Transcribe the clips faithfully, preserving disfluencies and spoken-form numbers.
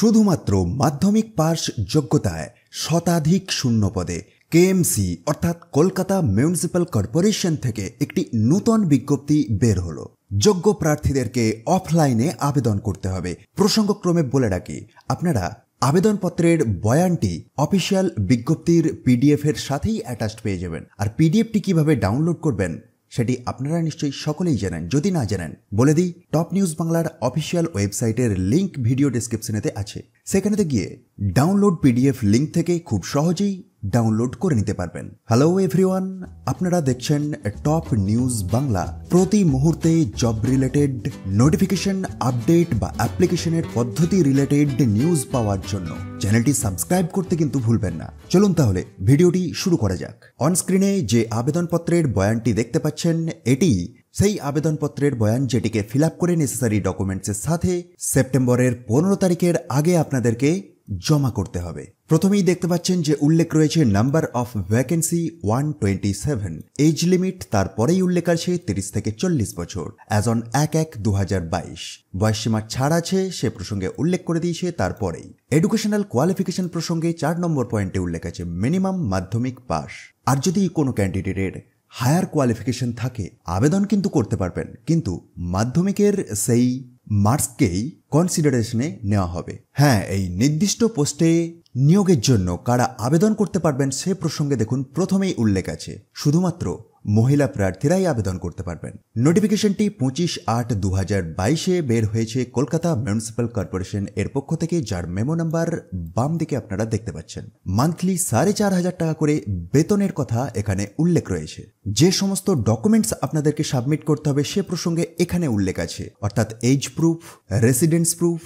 শুধুমাত্র মাধ্যমিক পাশ যোগ্যতায় শতাধিক শূন্য পদে কেএমসি অর্থাৎ কলকাতা মিউনিসিপাল কর্পোরেশন থেকে একটি নতুন বিজ্ঞপ্তি বের হলো। যোগ্য প্রার্থীদেরকে অফলাইনে আবেদন করতে হবে। প্রসঙ্গক্রমে বলে রাখি, আপনারা আবেদনপত্রের বয়ানটি অফিসিয়াল বিজ্ঞপ্তির পিডিএফ এর সাথেই অ্যাটাচড পেয়ে যাবেন। আর পিডিএফটি কিভাবে ডাউনলোড করবেন সেটি আপনারা নিশ্চয়ই সকলেই জানেন। যদি না জানেন বলে দিই, টপ নিউজ বাংলার অফিসিয়াল ওয়েবসাইটের লিঙ্ক ভিডিও ডেসক্রিপশনেতে আছে। সেখানেতে গিয়ে ডাউনলোড পিডিএফ লিঙ্ক থেকে খুব সহজেই ডাউনলোড করে নিতে পারবেন। হ্যালো এভরিওয়ান, আপনারা দেখছেন টপ নিউজ বাংলা। প্রতি মুহূর্তে জব রিলেটেড নোটিফিকেশন, আপডেট বা অ্যাপ্লিকেশনের পদ্ধতি রিলেটেড নিউজ পাওয়ার জন্য চ্যানেলটি সাবস্ক্রাইব করতে কিন্তু ভুলবেন না। চলুন তাহলে ভিডিওটি শুরু করা যাক। অনস্ক্রিনে যে আবেদনপত্রের বয়ানটি দেখতে পাচ্ছেন এটি সেই আবেদনপত্রের বয়ান যেটিকে ফিল আপ করে নেসেসারি ডকুমেন্টসের সাথে সেপ্টেম্বরের পনেরো তারিখের আগে আপনাদেরকে জমা করতে হবে। প্রথমেই দেখতে পাচ্ছেন যে উল্লেখ রয়েছে number of vacancy one twenty seven, age limit তারপরেই উল্লেখ আছে তিরিশ থেকে চল্লিশ বছর, অ্যাজ অন এক এক দু হাজার বাইশ বয়সসীমা ছাড় আছে, সে প্রসঙ্গে উল্লেখ করে দিয়েছে। তারপরেই এডুকেশনাল কোয়ালিফিকেশন প্রসঙ্গে চার নম্বর পয়েন্টে উল্লেখ আছে মিনিমাম মাধ্যমিক পাস। আর যদি কোনো ক্যান্ডিডেটের হায়ার কোয়ালিফিকেশন থাকে আবেদন কিন্তু করতে পারবেন, কিন্তু মাধ্যমিকের সেই মার্কসকেই কনসিডারেশনে নেওয়া হবে। হ্যাঁ, এই নির্দিষ্ট পোস্টে নিয়োগের জন্য কারা আবেদন করতে পারবেন সে প্রসঙ্গে দেখুন প্রথমেই উল্লেখ আছে শুধুমাত্র মহিলা প্রার্থীরাই আবেদন করতে পারবেন। নোটিফিকেশনটি পঁচিশ আট দু হাজার বাইশে বের হয়েছে কলকাতা মিউনিসিপাল কর্পোরেশন এর পক্ষ থেকে, যার মেমো নাম্বার বাম দিকে আপনারা দেখতে পাচ্ছেন। মান্থলি সাড়ে চার হাজার টাকা করে বেতনের কথা এখানে উল্লেখ রয়েছে। যে সমস্ত ডকুমেন্টস আপনাদেরকে সাবমিট করতে হবে সে প্রসঙ্গে এখানে উল্লেখ আছে, অর্থাৎ age proof, residence proof,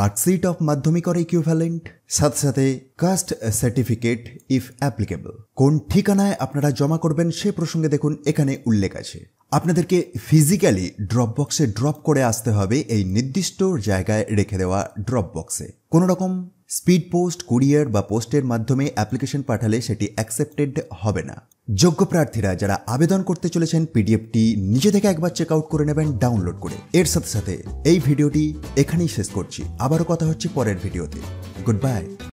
marksheet of Madhyamik or equivalent, সাথে সাথে কাস্ট সার্টিফিকেট ইফ অ্যাপ্লিকেবল। কোন ঠিকানায় আপনারা জমা করবেন সে প্রসঙ্গে দেখুন এখানে উল্লেখ আছে। আপনাদেরকে ফিজিক্যালি ড্রপ বক্সে ড্রপ করে আসতে হবে, এই নির্দিষ্ট জায়গায় রেখে দেওয়া ড্রপ বক্সে। কোনো রকম স্পিড পোস্ট, কুরিয়ার বা পোস্টের মাধ্যমে অ্যাপ্লিকেশন পাঠালে সেটি অ্যাকসেপ্টেড হবে না। যোগ্য প্রার্থীরা যারা আবেদন করতে চলেছেন পিডিএফটি নিজে থেকে একবার চেক আউট করে নেবেন ডাউনলোড করে। এর সাথে সাথে এই ভিডিওটি এখানেই শেষ করছি। আবারও কথা হচ্ছে পরের ভিডিওতে। Good by.